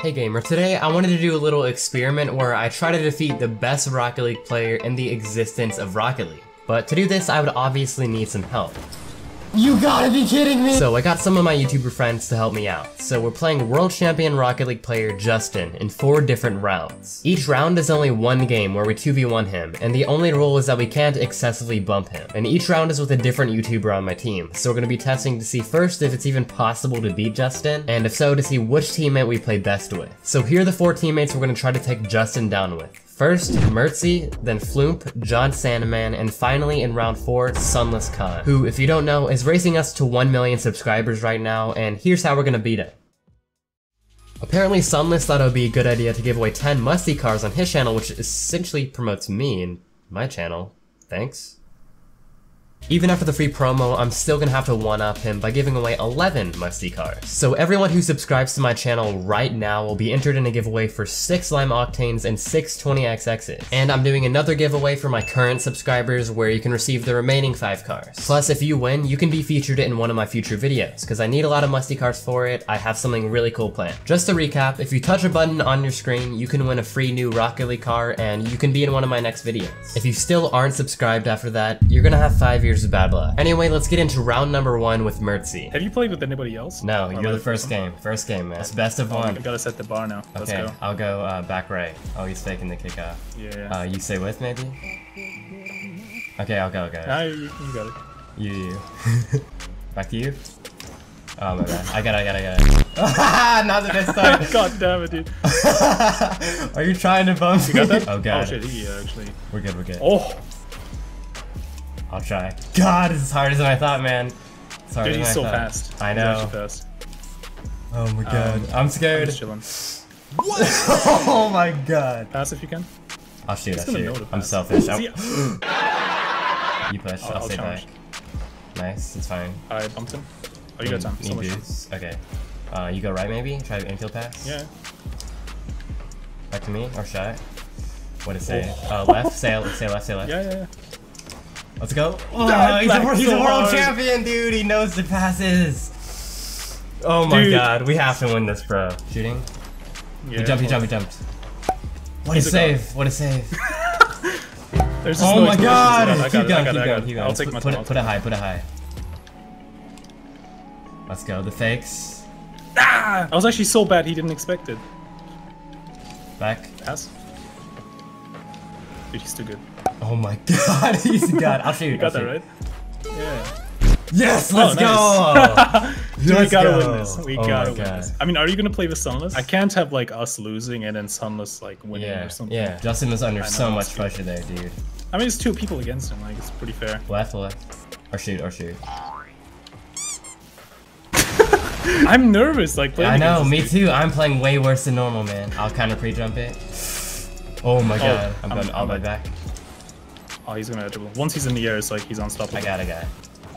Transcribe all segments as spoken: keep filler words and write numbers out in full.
Hey gamer, today I wanted to do a little experiment where I try to defeat the best Rocket League player in the existence of Rocket League. But to do this, I would obviously need some help. You gotta be kidding me! So I got some of my YouTuber friends to help me out. So we're playing World Champion Rocket League player Justin in four different rounds. Each round is only one game where we two v one him, and the only rule is that we can't excessively bump him. And each round is with a different YouTuber on my team, so we're gonna be testing to see first if it's even possible to beat Justin, and if so, to see which teammate we play best with. So here are the four teammates we're gonna try to take Justin down with. First, Mertzy, then Floomp, John Sandman, and finally in round four, Sunless Khan, who, if you don't know, is racing us to one million subscribers right now, and here's how we're gonna beat it. Apparently Sunless thought it would be a good idea to give away ten musty cars on his channel, which essentially promotes me and my channel. Thanks. Even after the free promo, I'm still gonna have to one-up him by giving away eleven musty cars. So everyone who subscribes to my channel right now will be entered in a giveaway for six Lime Octanes and six twenty X X's. And I'm doing another giveaway for my current subscribers where you can receive the remaining five cars. Plus, if you win, you can be featured in one of my future videos, because I need a lot of musty cars for it. I have something really cool planned. Just to recap, if you touch a button on your screen, you can win a free new Rocket League car, and you can be in one of my next videos. If you still aren't subscribed after that, you're gonna have five years of bad luck. Anyway, let's get into round number one with Mertzy. Have you played with anybody else? No, or you're the first game. First game, man. It's best of one. I gotta set the bar now. Let's okay, go. I'll go uh, back right. Oh, he's faking the kick off. Yeah, yeah. Uh, you stay with, maybe? Okay, I'll go, I'll go. Nah, you, you got it. You, you. Back to you. Oh my bad. I got it, I got it, I got it. Not the best time. God damn it, dude. Are you trying to bump you me? Got that? Oh, God. Oh, shit, he actually. We're good, we're good. Oh! I'll try. God, it's harder than I thought, man. It's harder Dude, he's than I so thought. Fast. I know. He's fast. Oh my god, um, I'm scared. I'm what? Oh my god. Pass if you can. I'll shoot. He's I'll shoot. I'm selfish. You push. I'll, I'll, I'll stay challenge. Back. Nice. It's fine. I right, bumped him. Oh, you got time. So much. Okay. Uh, you go right, maybe. Try infield pass. Yeah. Back to me or shot. What did it say? Oh. Uh, left. Say left. Say left. Say left. Yeah, yeah, yeah. Let's go. Oh, he's a, he's a world champion, dude. He knows the passes. Oh my dude. God, we have to win this, bro. Shooting. Yeah, he jumped, he jumped, he jumped. What a save. What a save. Oh my God. Keep going, keep going, keep going. I'll take my time. Put it high, put it high. Let's go. The fakes. Ah! I was actually so bad he didn't expect it. Back. Pass. Dude, he's too good. Oh my God, he's got. I'll shoot. You got I'll that shoot. Right? Yeah. Yes, let's oh, nice. Go. Dude, let's we gotta go. Win this. We oh gotta win this. I mean, are you gonna play with Sunless? I can't have like us losing and then Sunless like winning yeah, or something. Yeah. Justin is under know, so much pressure there, dude. I mean, it's two people against him. Like, it's pretty fair. Left, left, or shoot, or shoot. I'm nervous. Like, playing I know. Me dude. Too. I'm playing way worse than normal, man. I'll kind of pre-jump it. Oh my God. Oh, I'm, I'm going all the way back. Oh, he's gonna dribble. Once he's in the air, it's like he's unstoppable. I got a guy.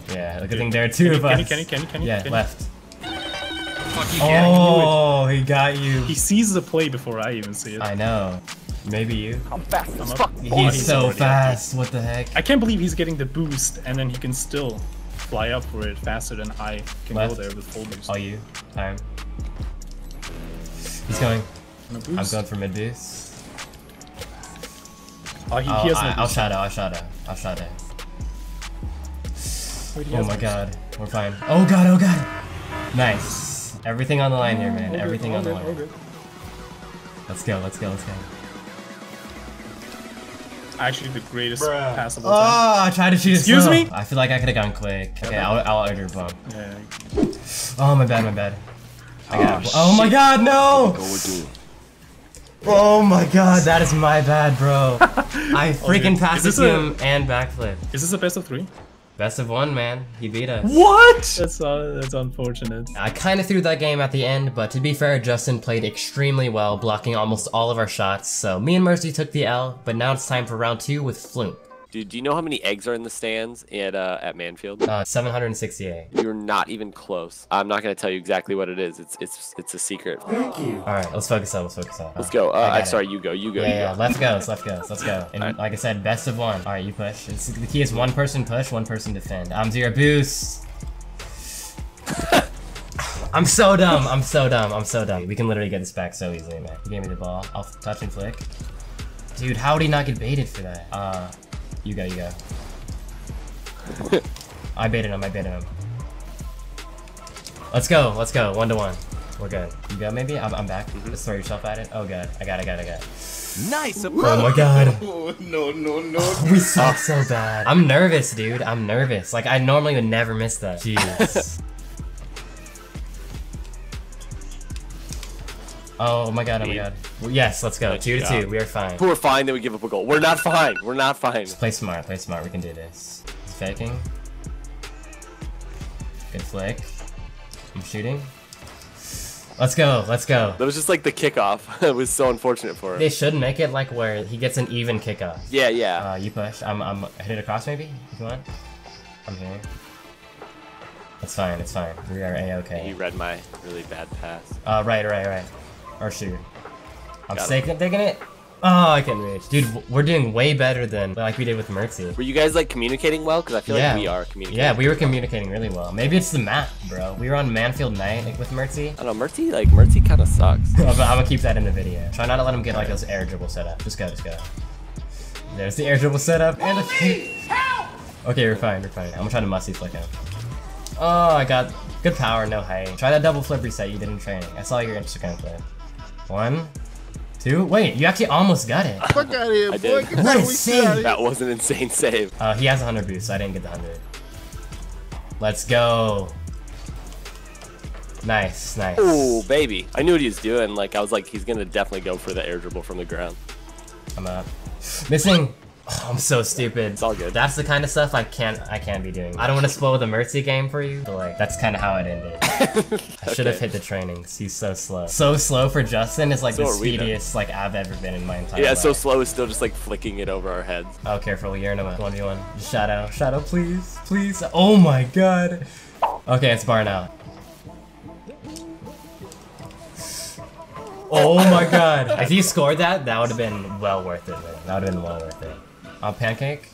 Yeah, look at thing there, two of us. Can you, can you, can you, can you? Yeah, left. Fuck, you can't do it. Oh, he got you. He sees the play before I even see it. I know. Maybe you. I'm fast as fuck. He's so fast, what the heck? I can't believe he's getting the boost, and then he can still fly up for it faster than I can go there with full boost. Oh, you. Time. He's going. I'm going for mid boost. Oh, he, oh, he I, I'll shadow, I'll shadow, I'll shadow. Oh my God, we're fine. Oh God, oh God! Nice. Everything on the line here, man. All Everything good, on the line. Good. Let's go, let's go, let's go. Actually, the greatest Bruh. Passable time. Oh, I tried to shoot it Excuse slow. Me? I feel like I could have gone quick. Okay, yeah, I'll, I'll order bump. Yeah. Oh, my bad, my bad. I got oh, oh my God, no! Go Oh my God, that is my bad, bro. I freaking oh, passed it to him and backflip. Is this a best of three? Best of one, man. He beat us. What? That's uh, that's unfortunate. I kind of threw that game at the end, but to be fair, Justin played extremely well, blocking almost all of our shots. So me and Mertzy took the L, but now it's time for round two with Floomp. Dude, do you know how many eggs are in the stands at uh, at Mannfield? Uh, seven hundred sixty-eight. You're not even close. I'm not gonna tell you exactly what it is. It's it's it's a secret. Thank you. All right, let's focus up. Let's focus up. Let's go. Uh, I sorry, it. You go. You go. Yeah, you yeah. Go. Let's go. Let's go. Let's go. And right. Like I said, best of one. All right, you push. It's, the key is one person push, one person defend. I'm zero boost. I'm so dumb. I'm so dumb. I'm so dumb. We can literally get this back so easily, man. You gave me the ball. I'll touch and flick. Dude, how did he not get baited for that? Uh, you go, you go. I baited him. I baited him. Let's go. Let's go. One to one. We're good. You go, maybe? I'm, I'm back. Mm-hmm. Let's throw yourself at it. Oh, God. I got it. I got it. I got it. Nice. Oh my God. Oh, no, no, no. Oh, we suck so bad. I'm nervous, dude. I'm nervous. Like, I normally would never miss that. Jeez. Oh my God. Oh my God. Yes, let's go. Two to two. We are fine. If we're fine, then we give up a goal. We're not fine. We're not fine. Just play smart. Play smart. We can do this. It's faking. Good flick. I'm shooting. Let's go, let's go. That was just like the kickoff. It was so unfortunate for him. They should make it like where he gets an even kickoff. Yeah, yeah. Uh, you push. I'm, I'm hit it across maybe, if you want. I'm here. It's fine, it's fine. We are A-okay. You read my really bad pass. Uh, right, right, right. Or shoot. I'm taking it. Oh, I couldn't reach. Dude, we're doing way better than like we did with Mertzy. Were you guys like communicating well? Because I feel yeah. like we are communicating. Yeah, we were communicating really well. Maybe it's the map, bro. We were on Mannfield night like, with Mertzy. I don't know, Mertzy, like, Mertzy kind of sucks. I'm, I'm gonna keep that in the video. Try not to let him get like this air dribble setup. Just go, just go. There's the air dribble setup. And a help! Okay, we're fine, we're fine. I'm gonna try to musty flick him. Oh, I got good power, no height. Try that double flip reset you did in training. I saw your Instagram play. One. Two? Wait, you actually almost got it. Fuck out of here, boy. What a save. That was an insane save. Uh, he has one hundred boost, so I didn't get the one hundred. Let's go. Nice, nice. Oh, baby. I knew what he was doing. Like, I was like, he's going to definitely go for the air dribble from the ground. I'm up. Missing. Oh, I'm so stupid. It's all good. That's the kind of stuff I can't I can't be doing. I don't want to spoil the Mertzy game for you, but like, that's kind of how it ended. I should have okay. hit the trainings. He's so slow. So slow for Justin is like so the speediest like I've ever been in my entire life. Yeah, so slow is still just like flicking it over our heads. Oh, careful. You're in a one v one. Shadow. Shadow, please. Please. Oh my God. Okay, it's bar now. Oh my God. If he scored that, that would have been well worth it, man. That would have been well worth it. Oh, pancake.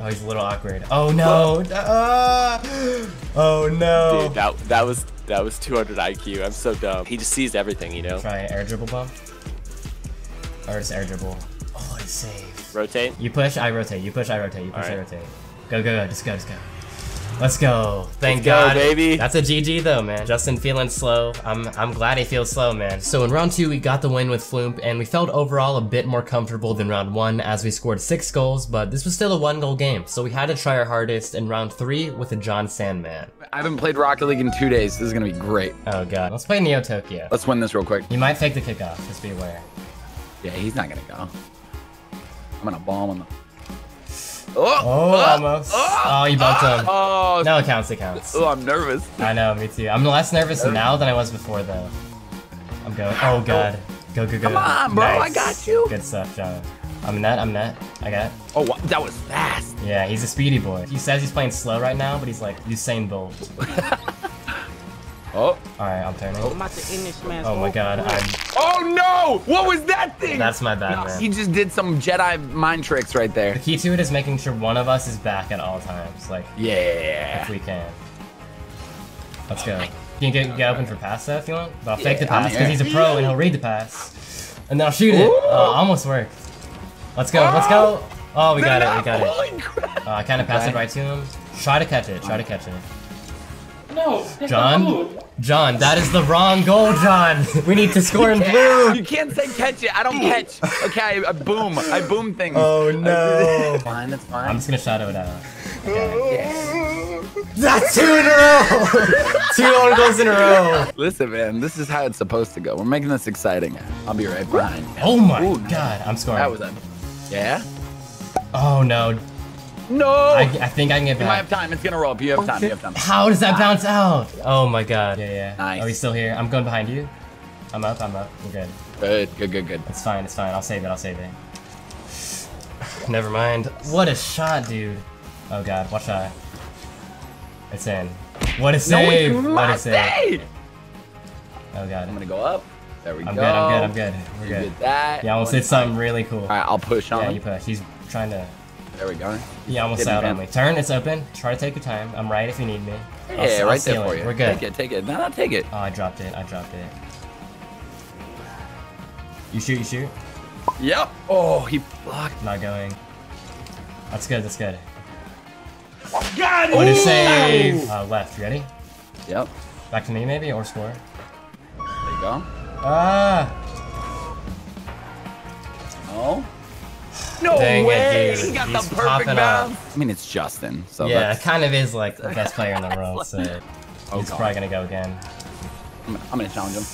Oh, he's a little awkward. Oh no! Ah! Oh no! Dude, that that was that was two hundred I Q. I'm so dumb. He just sees everything, you know. Try air dribble bump. Or just air dribble. Oh, what a save! Rotate. You push, I rotate. You push, I rotate. You push, right. I rotate. Go, go, go! Just go, just go. Let's go. Thank Let's God, go, baby. That's a G G though, man. Justin feeling slow. I'm I'm glad he feels slow, man. So in round two, we got the win with Floomp, and we felt overall a bit more comfortable than round one as we scored six goals, but this was still a one goal game. So we had to try our hardest in round three with a John Sandman. I haven't played Rocket League in two days. This is gonna be great. Oh God. Let's play Neo Tokyo. Let's win this real quick. You might take the kickoff, just be aware. Yeah, he's not gonna go. I'm gonna bomb him. Oh, oh, almost. Oh, oh you bumped oh, him. Oh, no, it counts, it counts. Oh, I'm nervous. I know, me too. I'm less nervous, nervous now than I was before, though. I'm going. Oh, God. Go, go, go. Come on, bro. Nice. I got you. Good stuff, John. I'm net, I'm net. I got it. Oh, wow. That was fast. Yeah, he's a speedy boy. He says he's playing slow right now, but he's like Usain Bolt. Oh. Alright, I'm turning. Oh my God, I'm... Oh no! What was that thing? That's my bad, no, man. He just did some Jedi mind tricks right there. The key to it is making sure one of us is back at all times. Like, yeah. If we can. Let's go. You can get, get open for pass, though, if you want. But I'll fake yeah, the pass, because he's a pro, and he'll read the pass. And then I'll shoot it. Oh, almost worked. Let's go, oh. let's go. Oh, we got it, we got it. Holy crap. Uh, I kind of passed it right to him. Try to catch it, try to catch it. No, John, John, that is the wrong goal, John. We need to score in blue. You can't say catch it. I don't catch. Okay, I, I boom. I boom things. Oh no. Fine, that's fine. I'm just gonna shadow it out. Okay. Yeah. That's two in a row. Two own goals in a row. Listen, man, this is how it's supposed to go. We're making this exciting. I'll be right behind. Oh my Ooh, God, I'm scoring. That was a. Yeah. Oh no. No! I, I think I can get back. You might have time. It's gonna roll up. You have time. You have time. How does that bounce out? Oh my God. Yeah, yeah. Nice. Oh, he's still here. I'm going behind you. I'm up. I'm up. We're good. Good, good, good, good. It's fine. It's fine. I'll save it. I'll save it. Never mind. What a shot, dude. Oh God. Watch that. It's in. What a save. No, what a save. Oh God. I'm gonna go up. There we I'm go. I'm good. I'm good. I'm good. We're you good. Did that. Yeah, I almost did something really cool. All right, I'll push on. Yeah, you push. He's trying to. There we go. You almost Didn't out on me. Turn, it's open. Try to take your time. I'm right if you need me. Yeah, I'll, yeah I'll right there for it. you. We're good. Take it, take it. No, no, take it. Oh, I dropped it. I dropped it. You shoot, you shoot. Yep. Oh, he blocked. Not going. That's good, that's good. Got it! What a save! Uh, left, you ready? Yep. Back to me maybe, or score. There you go. Ah! Oh. No Dang way! It, he got He's the perfect bounce. I mean, it's Justin, so yeah, that's... it kind of is like the best player in the world, so oh, he's God. probably gonna go again. I'm, I'm gonna challenge him.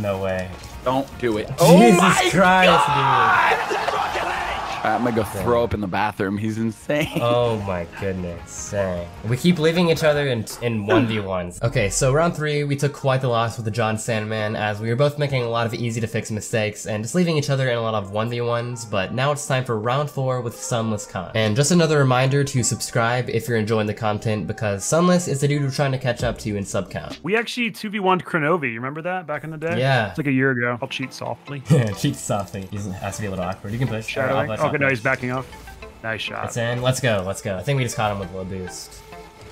No way. Don't do it. Oh Jesus my Christ, God! Dude. Right, I'm gonna go Dang. throw up in the bathroom. He's insane. Oh my goodness. Dang. We keep leaving each other in, in one v ones. Okay, so round three, we took quite the loss with the John Sandman as we were both making a lot of easy to fix mistakes and just leaving each other in a lot of one v ones, but now it's time for round four with Sunless Khan. And just another reminder to subscribe if you're enjoying the content because Sunless is the dude we're trying to catch up to in sub count. We actually two v one Kronovi. You remember that back in the day? Yeah. It's like a year ago. I'll cheat softly. Cheat softly. He has to be a little awkward. You can push. Okay, no, he's backing off. Nice shot. It's in. Let's go. Let's go. I think we just caught him with a little boost.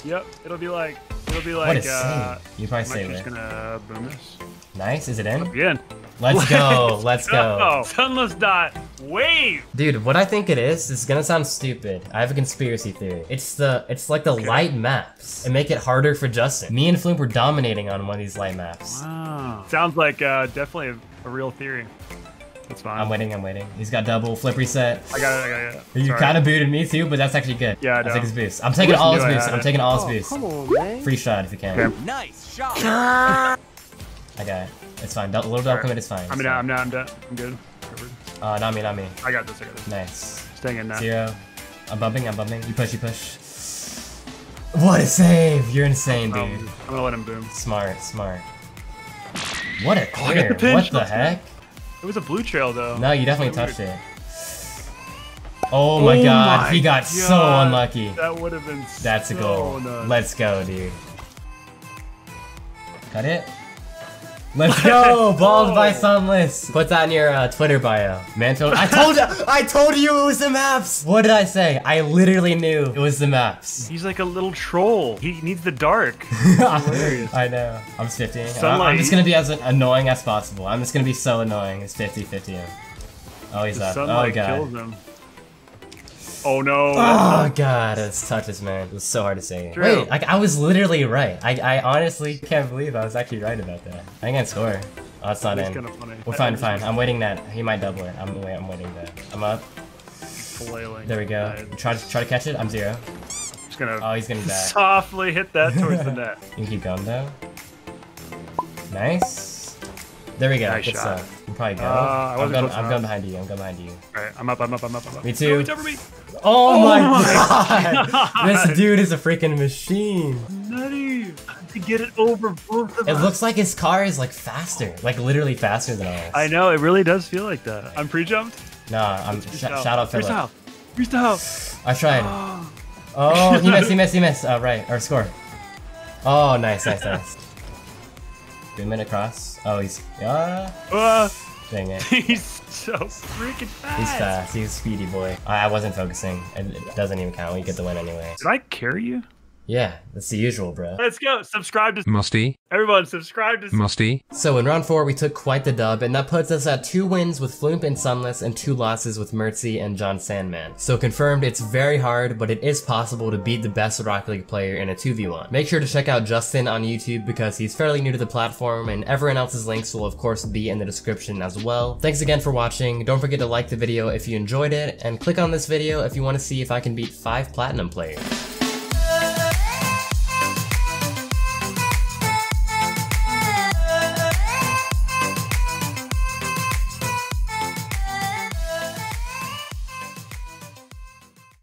Yep. It'll be like. It'll be like. What a uh, save. You probably saved it. I'm just gonna boom this. Nice. Is it in? Again. Let's, Let's go. Let's go. go. Sunless dot wave. Dude, what I think it is, this is gonna sound stupid. I have a conspiracy theory. It's the. It's like the okay. light maps and make it harder for Justin. Me and Floomp were dominating on one of these light maps. Wow. Sounds like uh, definitely a, a real theory. That's fine. I'm waiting, I'm waiting. He's got double, flip reset. I got it, I got it. Sorry. You kind of booted me too, but that's actually good. Yeah, I know. I'll take his boost. I'm taking all his boosts. I'm taking all his boosts. Free shot if you can. Okay. Nice shot. I got it. It's fine. Double, little double right. commit is fine. I'm down, I'm down, I'm down. I'm good. Covered. Uh, not me, not me. I got this, I got this. Nice. Staying in now. Zero. I'm bumping, I'm bumping. You push, you push. What a save. You're insane, dude. Um, I'm gonna let him boom. Smart, smart. What a clear. Oh, the what the heck? It was a blue trail though. No, you definitely touched it. Oh my oh god, my he got god. so unlucky. That would have been That's so a goal. Nuts. Let's go, dude. Got it? Let's go! Balled oh. by Sunless. Put that in your uh, Twitter bio. Mannfield. I told you I told you it was the maps! What did I say? I literally knew it was the maps. He's like a little troll. He needs the dark. I know. I'm fiftying. Sunlight. I'm just gonna be as annoying as possible. I'm just gonna be so annoying. It's fifty fifty. Oh he's the up. Oh god. Oh no. Oh god, those touches, man. It was so hard to say. True. Wait, like I was literally right. I, I honestly can't believe I was actually right about that. I think I'd score. Oh, it's not in. We're fine, fine. I'm waiting that. He might double it. I'm wait, I'm waiting that. I'm up. There we go. Try to try to catch it. I'm zero. Just gonna oh, he's gonna die. Softly hit that towards the net. You can keep going though. Nice. There we go. Nice Good shot. Stuff. Probably go. Uh, I'm, going, I'm going behind you. I'm going behind you. Alright, I'm up, I'm up, I'm up, I'm up. Me too. No, me. Oh, oh my, my god. god! This dude is a freaking machine. Nutty! To get it over both of us. It looks like his car is like faster. Like literally faster than ours. I know, it really does feel like that. I'm pre-jumped? Nah, I'm sh shout out Philip. Freestyle! Freestyle! I tried. Oh, he missed, he missed, he missed. Oh, right, our score. Oh, nice, nice, nice. Minute across. Oh, he's. Uh, uh, dang it. He's so freaking fast. He's fast. He's a speedy boy. I, I wasn't focusing. It, it doesn't even count. We get the win anyway. Did I carry you? Yeah, that's the usual, bro. Let's go. Subscribe to Musty. Everyone, subscribe to Musty. So in round four, we took quite the dub, and that puts us at two wins with Floomp and Sunless, and two losses with Mertzy and John Sandman. So confirmed, it's very hard, but it is possible to beat the best Rocket League player in a two v one. Make sure to check out Justin on YouTube because he's fairly new to the platform, and everyone else's links will of course be in the description as well. Thanks again for watching. Don't forget to like the video if you enjoyed it, and click on this video if you want to see if I can beat five platinum players.